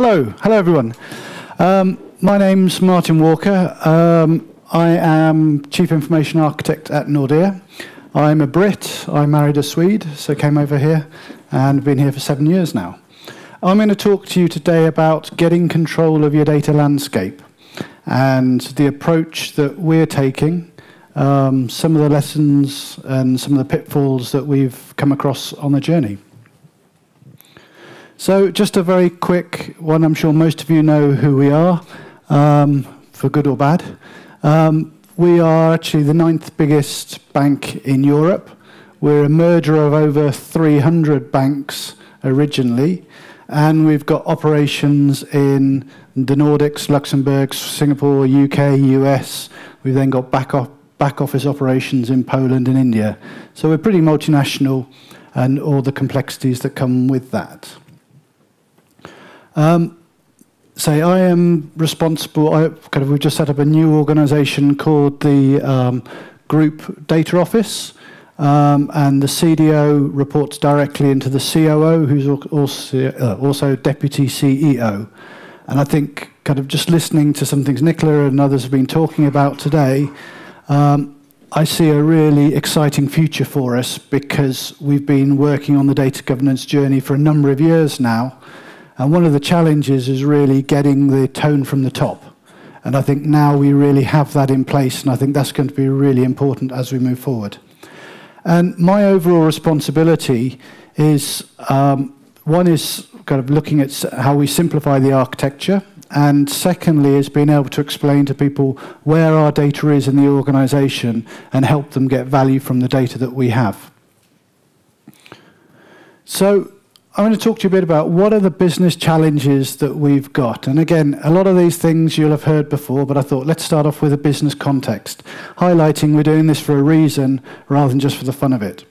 Hello everyone. My name's Martin Walker. I am Chief Information Architect at Nordea. I'm a Brit. I married a Swede, so came over here and been here for 7 years now. I'm going to talk to you today about getting control of your data landscape and the approach that we're taking, some of the lessons and some of the pitfalls that we've come across on the journey. So just a very quick one. I'm sure most of you know who we are, for good or bad. We are actually the 9th biggest bank in Europe. We're a merger of over 300 banks originally, and we've got operations in the Nordics, Luxembourg, Singapore, UK, US. We've then got back office operations in Poland and India. So we're pretty multinational and all the complexities that come with that. I am responsible, we've just set up a new organization called the Group Data Office, and the CDO reports directly into the COO, who's also Deputy CEO. And I think just listening to some things Nicola and others have been talking about today, I see a really exciting future for us because we've been working on the data governance journey for a number of years now. And one of the challenges is really getting the tone from the top. And I think now we really have that in place, and I think that's going to be really important as we move forward. And my overall responsibility is, one is looking at how we simplify the architecture, and secondly is being able to explain to people where our data is in the organization and help them get value from the data that we have. So I'm going to talk to you a bit about what are the business challenges that we've got. And again, a lot of these things you'll have heard before, but I thought let's start off with a business context, highlighting we're doing this for a reason rather than just for the fun of it.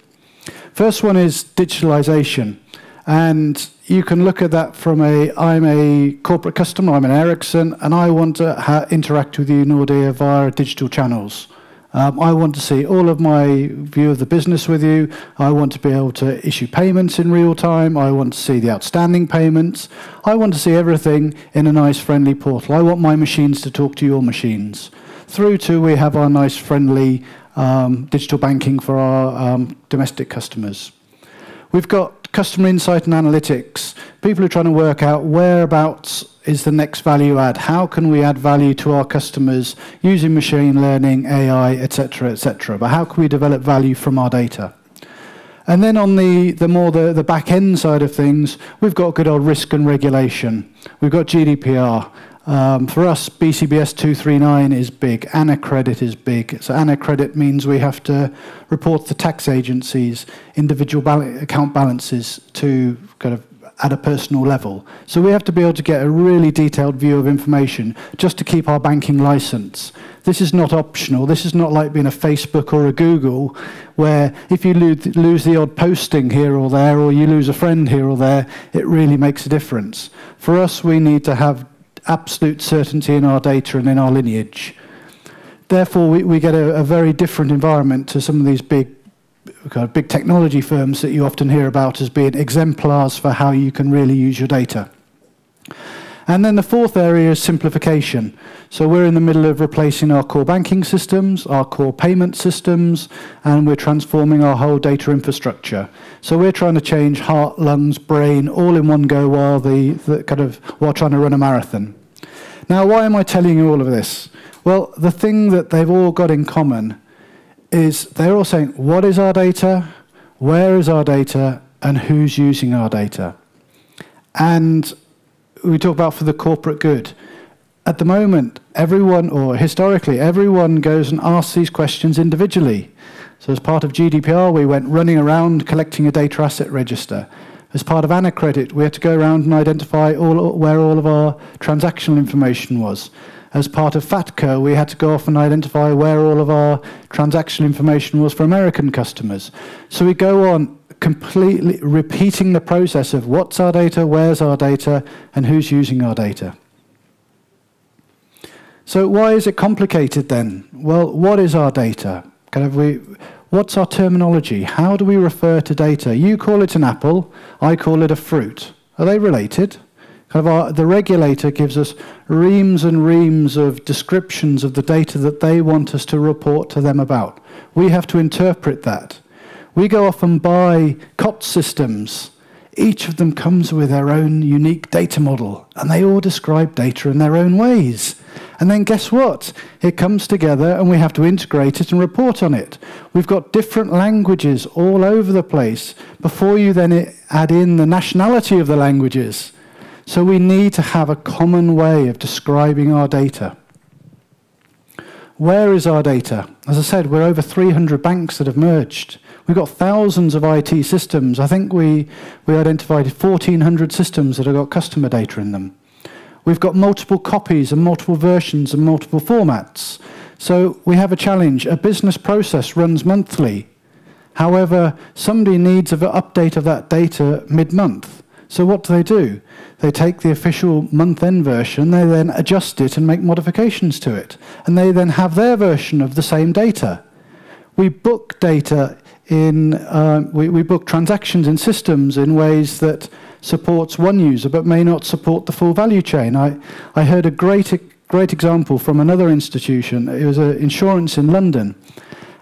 First one is digitalization. And you can look at that from I'm a corporate customer, I'm an Ericsson, and I want to interact with you, Nordea, via digital channels. I want to see all of my view of the business with you. I want to be able to issue payments in real time. I want to see the outstanding payments. I want to see everything in a nice, friendly portal. I want my machines to talk to your machines. Through to we have our nice, friendly digital banking for our domestic customers. We've got customer insight and analytics. People are trying to work out whereabouts is the next value add. How can we add value to our customers using machine learning, AI, et cetera, but how can we develop value from our data? And then on the back end side of things, we've got good old risk and regulation. We've got GDPR. For us, BCBS 239 is big. Anacredit is big. So Anacredit means we have to report the tax agencies, individual account balances to at a personal level. So we have to be able to get a really detailed view of information just to keep our banking license. This is not optional. This is not like being a Facebook or a Google, where if you lose the odd posting here or there, or you lose a friend here or there, it really makes a difference. For us, we need to have absolute certainty in our data and in our lineage. Therefore, we get a very different environment to some of these big technology firms that you often hear about as being exemplars for how you can really use your data. And then the fourth area is simplification. So we're in the middle of replacing our core banking systems, our core payment systems, and we're transforming our whole data infrastructure. So we're trying to change heart, lungs, brain, all in one go while while trying to run a marathon. Now, why am I telling you all of this? Well, the thing that they've all got in common is they're all saying, what is our data, where is our data, and who's using our data? And we talk about for the corporate good. At the moment, everyone, or historically, everyone goes and asks these questions individually. So as part of GDPR, we went running around collecting a data asset register. As part of Anacredit, we had to go around and identify where all of our transactional information was. As part of FATCA, we had to go off and identify where all of our transactional information was for American customers. So we go on completely repeating the process of what's our data, where's our data, and who's using our data. So why is it complicated then? Well, what is our data? What's our terminology? How do we refer to data? You call it an apple, I call it a fruit. Are they related? kind of the regulator gives us reams and reams of descriptions of the data that they want us to report to them about. We have to interpret that. We go off and buy COT systems. Each of them comes with their own unique data model, and they all describe data in their own ways. And then guess what? It comes together, and we have to integrate it and report on it. We've got different languages all over the place before you then add in the nationality of the languages. So we need to have a common way of describing our data. Where is our data? As I said, we're over 300 banks that have merged. We've got thousands of IT systems. I think we identified 1,400 systems that have got customer data in them. We've got multiple copies and multiple versions and multiple formats. So we have a challenge. A business process runs monthly. However, somebody needs an update of that data mid-month. So what do? They take the official month-end version, they then adjust it and make modifications to it. And they then have their version of the same data. We book data in, we book transactions in systems in ways that supports one user but may not support the full value chain. I heard a great example from another institution. It was insurance in London.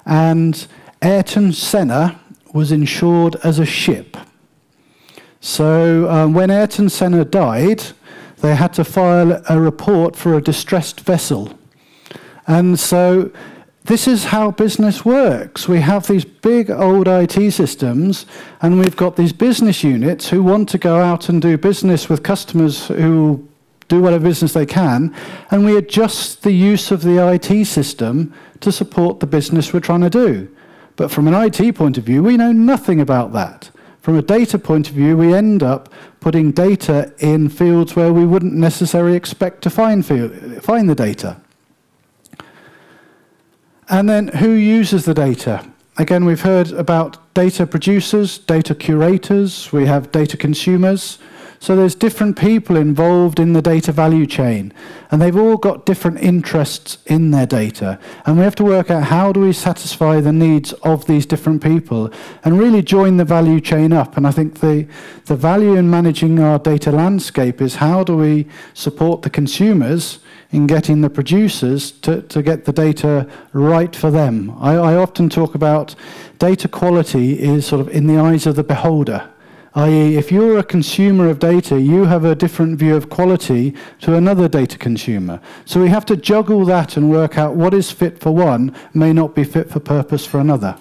And Ayrton Senna was insured as a ship. So when Ayrton Senna died, they had to file a report for a distressed vessel. And so this is how business works. We have these big old IT systems, and we've got these business units who want to go out and do business with customers who do whatever business they can, and we adjust the use of the IT system to support the business we're trying to do. But from an IT point of view, we know nothing about that. From a data point of view, we end up putting data in fields where we wouldn't necessarily expect to find the data. And then who uses the data? Again, we've heard about data producers, data curators, we have data consumers. So there's different people involved in the data value chain, and they've all got different interests in their data. And we have to work out how do we satisfy the needs of these different people and really join the value chain up. And I think the value in managing our data landscape is how do we support the consumers in getting the producers to get the data right for them. I often talk about data quality is sort of in the eyes of the beholder. I.e., if you're a consumer of data, you have a different view of quality to another data consumer. So we have to juggle that and work out what is fit for one may not be fit for purpose for another.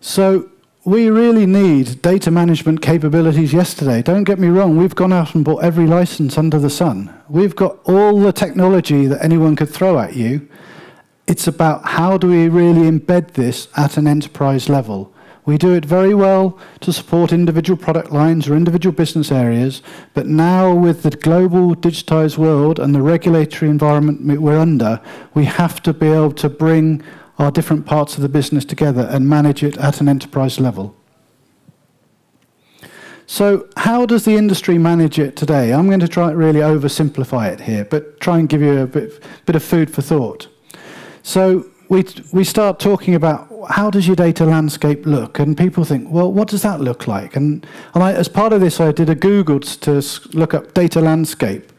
So we really need data management capabilities yesterday. Don't get me wrong, we've gone out and bought every license under the sun. We've got all the technology that anyone could throw at you. It's about how do we really embed this at an enterprise level. We do it very well to support individual product lines or individual business areas, but now with the global digitized world and the regulatory environment we're under, we have to be able to bring our different parts of the business together and manage it at an enterprise level. So how does the industry manage it today? I'm going to try and really oversimplify it here, but try and give you a bit of food for thought. So we start talking about how does your data landscape look? And people think, well, what does that look like? And as part of this, I did a Google to look up data landscape.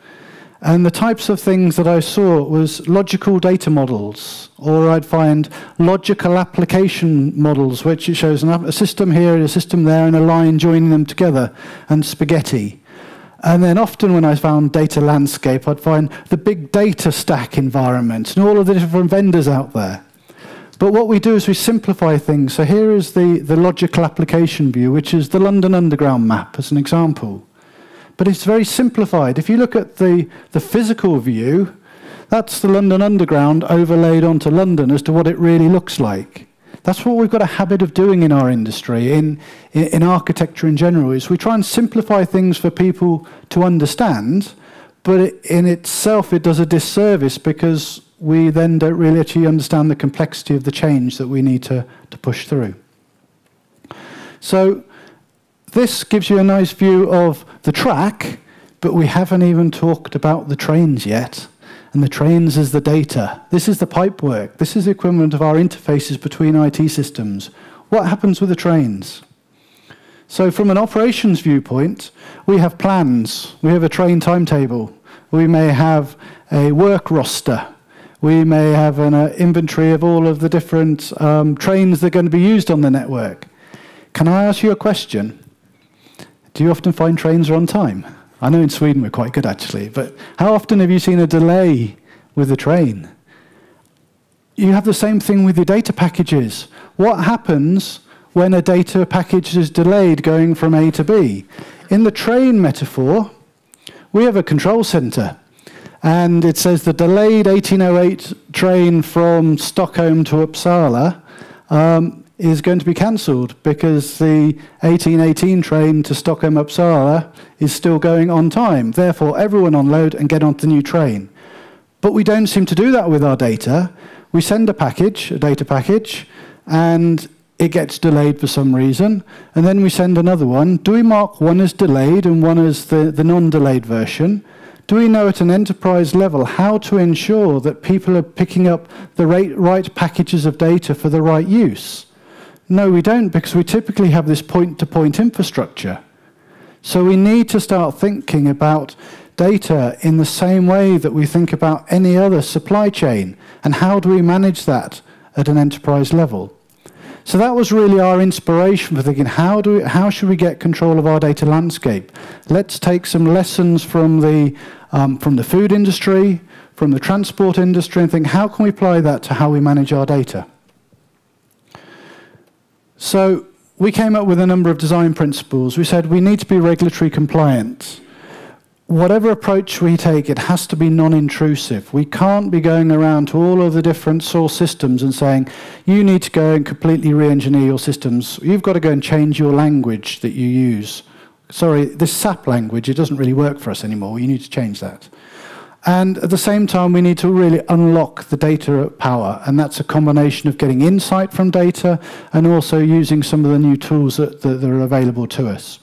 And the types of things that I saw was logical data models, or I'd find logical application models, which it shows a system here and a system there and a line joining them together, and spaghetti. And then often when I found data landscape, I'd find the big data stack environment and all of the different vendors out there. But what we do is we simplify things. So here is the logical application view, which is the London Underground map as an example. But it's very simplified. If you look at the physical view, that's the London Underground overlaid onto London as to what it really looks like. That's what we've got a habit of doing in our industry, in architecture in general, is we try and simplify things for people to understand, but in itself it does a disservice because we then don't really actually understand the complexity of the change that we need to push through. So this gives you a nice view of the track, but we haven't even talked about the trains yet. And the trains is the data. This is the pipework. This is the equivalent of our interfaces between IT systems. What happens with the trains? So from an operations viewpoint, we have plans. We have a train timetable. We may have a work roster. We may have an inventory of all of the different trains that are going to be used on the network. Can I ask you a question? Do you often find trains are on time? I know in Sweden we're quite good, actually, but how often have you seen a delay with a train? You have the same thing with your data packages. What happens when a data package is delayed going from A to B? In the train metaphor, we have a control center. And it says the delayed 1808 train from Stockholm to Uppsala is going to be cancelled because the 1818 train to Stockholm Uppsala is still going on time. Therefore, everyone unload and get onto the new train. But we don't seem to do that with our data. We send a package, a data package, and it gets delayed for some reason. And then we send another one. Do we mark one as delayed and one as the non-delayed version? Do we know at an enterprise level how to ensure that people are picking up the right packages of data for the right use? No, we don't, because we typically have this point-to-point infrastructure. So we need to start thinking about data in the same way that we think about any other supply chain, and how do we manage that at an enterprise level? So that was really our inspiration for thinking, how should we get control of our data landscape? Let's take some lessons from the food industry, from the transport industry, and think, how can we apply that to how we manage our data? So we came up with a number of design principles. We said we need to be regulatory compliant. Whatever approach we take, it has to be non-intrusive. We can't be going around to all of the different source systems and saying, you need to go and completely re-engineer your systems. You've got to go and change your language that you use. Sorry, this SAP language, it doesn't really work for us anymore. You need to change that. And at the same time, we need to really unlock the data power. And that's a combination of getting insight from data and also using some of the new tools that are available to us.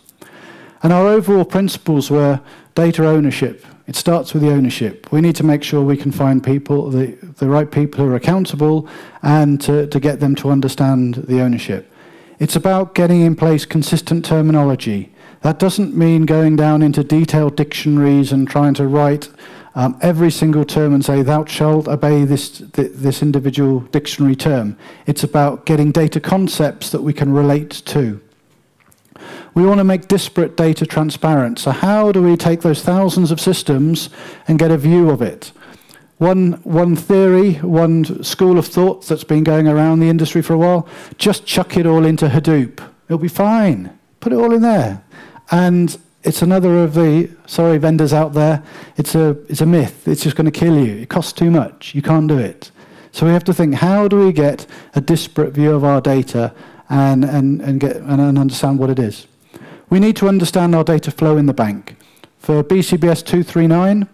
And our overall principles were data ownership. It starts with the ownership. We need to make sure we can find people, the right people who are accountable, and to get them to understand the ownership. It's about getting in place consistent terminology. That doesn't mean going down into detailed dictionaries and trying to write every single term and say, thou shalt obey this individual dictionary term. It's about getting data concepts that we can relate to. We want to make disparate data transparent. So how do we take those thousands of systems and get a view of it? One theory, one school of thought that's been going around the industry for a while, just chuck it all into Hadoop. It'll be fine. Put it all in there. And it's another of the, sorry, vendors out there, it's a myth. It's just going to kill you. It costs too much. You can't do it. So we have to think, how do we get a disparate view of our data and understand what it is? We need to understand our data flow in the bank. For BCBS 239,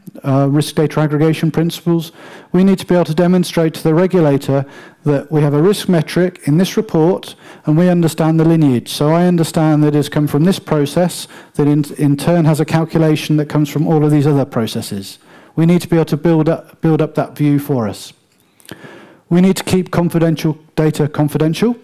risk data aggregation principles, we need to be able to demonstrate to the regulator that we have a risk metric in this report and we understand the lineage. So I understand that it has come from this process that in turn has a calculation that comes from all of these other processes. We need to be able to build up that view for us. We need to keep confidential data confidential.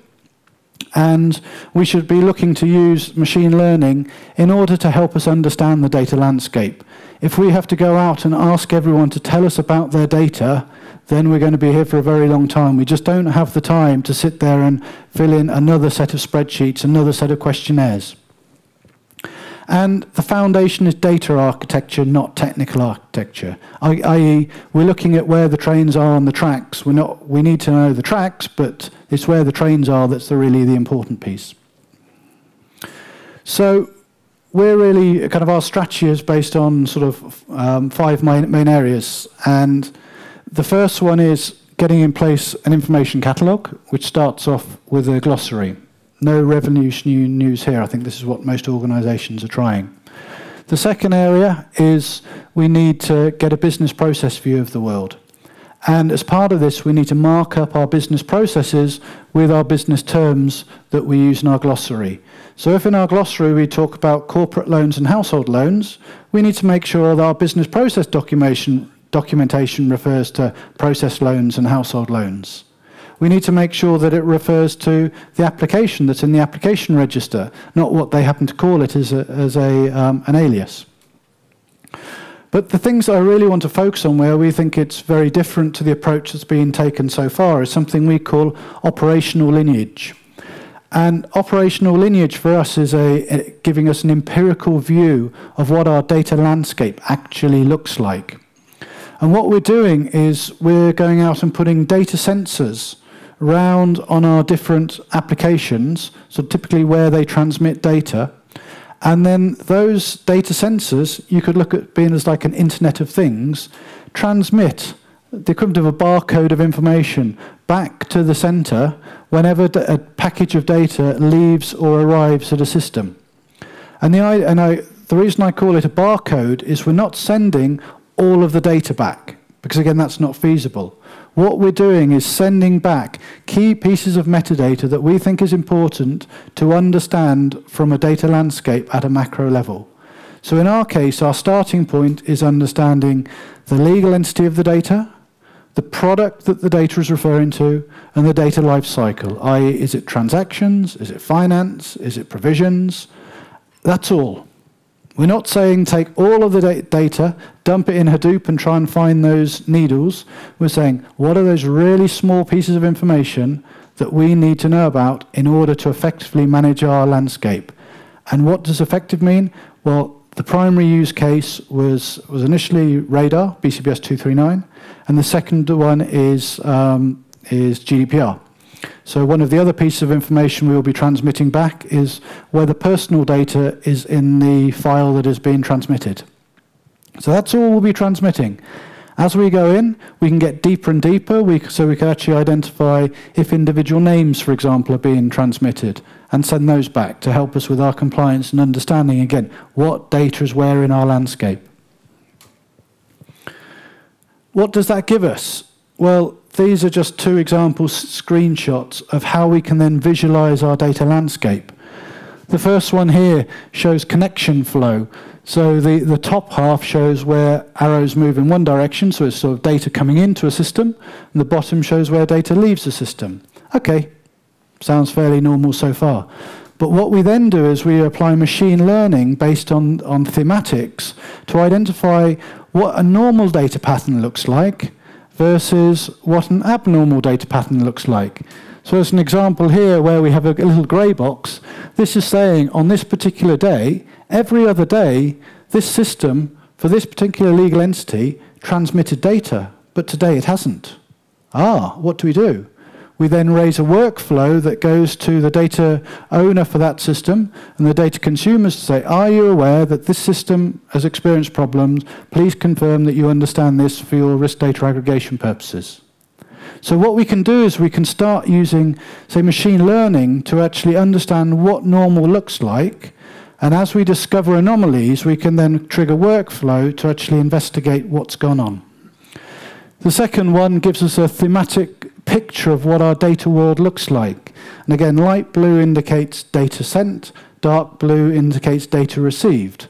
And we should be looking to use machine learning in order to help us understand the data landscape. If we have to go out and ask everyone to tell us about their data, then we're going to be here for a very long time. We just don't have the time to sit there and fill in another set of spreadsheets, another set of questionnaires. And the foundation is data architecture, not technical architecture, i.e. we're looking at where the trains are on the tracks. We need to know the tracks, but it's where the trains are that's really the important piece. So we're really, kind of our strategy is based on sort of five main areas. And the first one is getting in place an information catalogue, which starts off with a glossary. No revolutionary news here. I think this is what most organisations are trying. The second area is we need to get a business process view of the world. And as part of this, we need to mark up our business processes with our business terms that we use in our glossary. So if in our glossary we talk about corporate loans and household loans, we need to make sure that our business process documentation refers to process loans and household loans. we need to make sure that it refers to the application that's in the application register, not what they happen to call it as an alias. But the things I really want to focus on, where we think it's very different to the approach that's been taken so far, is something we call operational lineage. And operational lineage for us is giving us an empirical view of what our data landscape actually looks like. And what we're doing is we're going out and putting data sensors around on our different applications, so typically where they transmit data. And then those data sensors, you could look at being as like an Internet of Things, transmit the equivalent of a barcode of information back to the center whenever a package of data leaves or arrives at a system. And the reason I call it a barcode is we're not sending all of the data back, because again, that's not feasible. What we're doing is sending back key pieces of metadata that we think is important to understand from a data landscape at a macro level. So in our case, our starting point is understanding the legal entity of the data, the product that the data is referring to, and the data lifecycle, i.e. is it transactions, is it finance, is it provisions? That's all. We're not saying take all of the data, dump it in Hadoop and try and find those needles. We're saying, what are those really small pieces of information that we need to know about in order to effectively manage our landscape? And what does effective mean? Well, the primary use case was initially radar, BCBS 239, and the second one is GDPR. So one of the other pieces of information we will be transmitting back is whether personal data is in the file that is being transmitted. So that's all we'll be transmitting. As we go in, we can get deeper and deeper, so we can actually identify if individual names, for example, are being transmitted and send those back to help us with our compliance and understanding, again, what data is where in our landscape. What does that give us? Well, these are just two example screenshots of how we can then visualize our data landscape. The first one here shows connection flow. So the top half shows where arrows move in one direction, so it's sort of data coming into a system, and the bottom shows where data leaves the system. Okay, sounds fairly normal so far. But what we then do is we apply machine learning based on thematics to identify what a normal data pattern looks like versus what an abnormal data pattern looks like. So as an example here where we have a little grey box, this is saying on this particular day, every other day, this system for this particular legal entity transmitted data, but today it hasn't. Ah, what do? We then raise a workflow that goes to the data owner for that system and the data consumers to say, are you aware that this system has experienced problems? Please confirm that you understand this for your risk data aggregation purposes. So what we can do is we can start using, say, machine learning to actually understand what normal looks like. And as we discover anomalies, we can then trigger workflow to actually investigate what's gone on. The second one gives us a thematic picture of what our data world looks like. And again, light blue indicates data sent, dark blue indicates data received.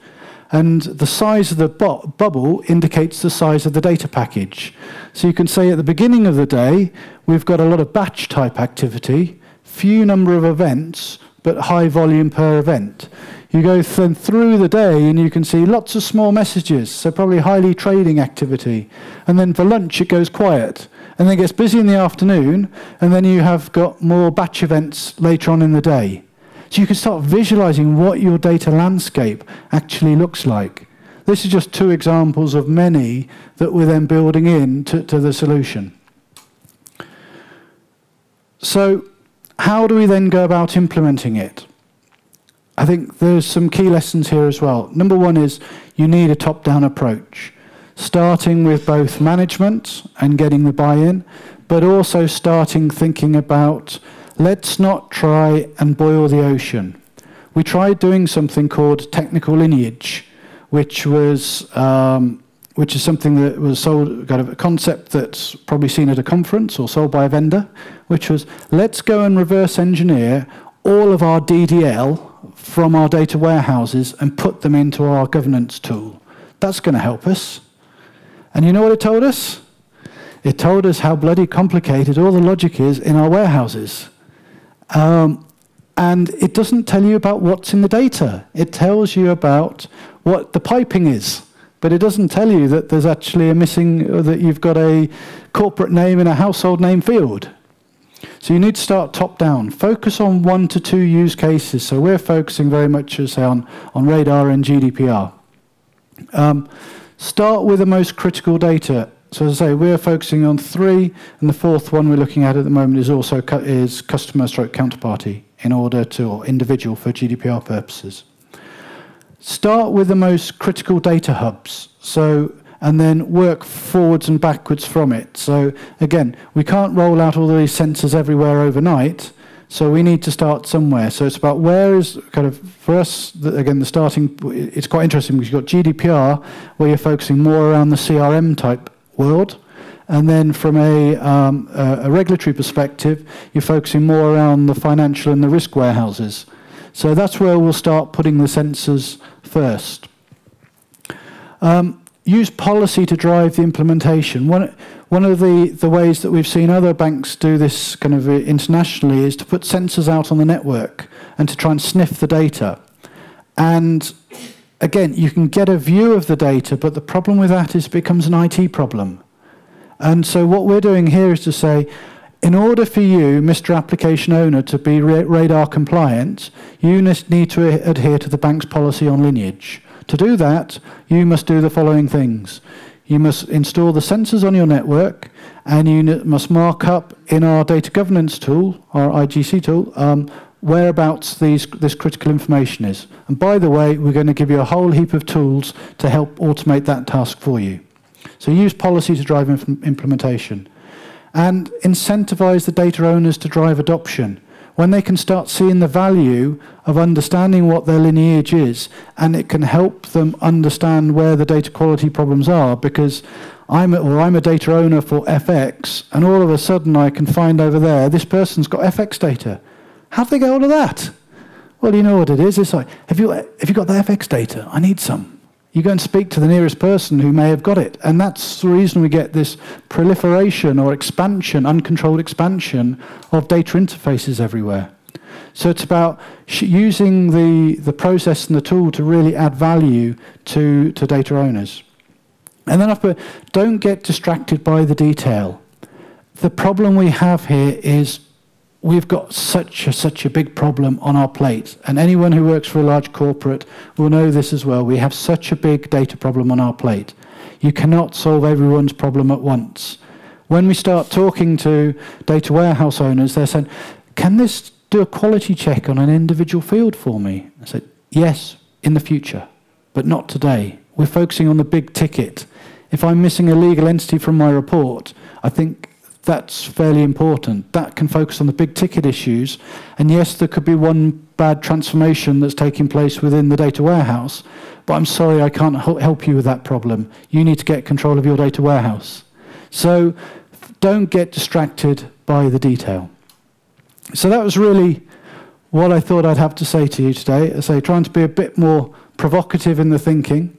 And the size of the bubble indicates the size of the data package. So you can say at the beginning of the day, we've got a lot of batch type activity, few number of events, but high volume per event. You go then through the day and you can see lots of small messages, so probably highly trading activity. And then for lunch it goes quiet. And then it gets busy in the afternoon, and then you have got more batch events later on in the day. So you can start visualizing what your data landscape actually looks like. This is just two examples of many that we're then building in to the solution. So how do we then go about implementing it? I think there's some key lessons here as well. Number one is you need a top-down approach, starting with both management and getting the buy-in, but also starting thinking about, let's not try and boil the ocean. We tried doing something called technical lineage, which is something that was sold, kind of a concept that's probably seen at a conference or sold by a vendor, which was, let's go and reverse engineer all of our DDL from our data warehouses and put them into our governance tool. That's going to help us. And you know what it told us? It told us how bloody complicated all the logic is in our warehouses. And it doesn't tell you about what's in the data. It tells you about what the piping is, but it doesn't tell you that there's actually a missing, or that you've got a corporate name and a household name field. So you need to start top down. Focus on 1 to 2 use cases. So we're focusing very much, say, on radar and GDPR. Start with the most critical data. So as I say, we're focusing on 3, and the 4th one we're looking at the moment is also customer/counterparty in order to, or individual for GDPR purposes. Start with the most critical data hubs. So, and then work forwards and backwards from it. So again, we can't roll out all these sensors everywhere overnight, so we need to start somewhere. So it's about where is, kind of, for us, again, the starting, it's quite interesting because you've got GDPR, where you're focusing more around the CRM type world, and then from a regulatory perspective, you're focusing more around the financial and the risk warehouses. So that's where we'll start putting the sensors first. Use policy to drive the implementation. One of the ways that we've seen other banks do this kind of internationally is to put sensors out on the network and to try and sniff the data. And again, you can get a view of the data, but the problem with that is it becomes an IT problem. And so what we're doing here is to say, in order for you, Mr. Application Owner, to be radar compliant, you need to adhere to the bank's policy on lineage. To do that, you must do the following things. You must install the sensors on your network, and you must mark up in our data governance tool, our IGC tool, whereabouts this critical information is. And by the way, we're going to give you a whole heap of tools to help automate that task for you. So use policy to drive implementation. And incentivize the data owners to drive adoption. When they can start seeing the value of understanding what their lineage is, and it can help them understand where the data quality problems are, because I'm a data owner for FX, and all of a sudden I can find over there, this person's got FX data. How do they get hold of that? Well, you know what it is. It's like, have you got the FX data? I need some. You go and speak to the nearest person who may have got it. And that's the reason we get this proliferation or expansion, uncontrolled expansion of data interfaces everywhere. So it's about using the process and the tool to really add value to data owners. And then I've put, don't get distracted by the detail. The problem we have here is we've got such a big problem on our plate. And anyone who works for a large corporate will know this as well. We have such a big data problem on our plate. You cannot solve everyone's problem at once. When we start talking to data warehouse owners, they're saying, can this do a quality check on an individual field for me? I said, yes, in the future, but not today. We're focusing on the big ticket. If I'm missing a legal entity from my report, I think that's fairly important. That can focus on the big ticket issues. And yes, there could be one bad transformation that's taking place within the data warehouse, but I'm sorry, I can't help you with that problem. You need to get control of your data warehouse. So don't get distracted by the detail. So that was really what I thought I'd have to say to you today. I say, trying to be a bit more provocative in the thinking,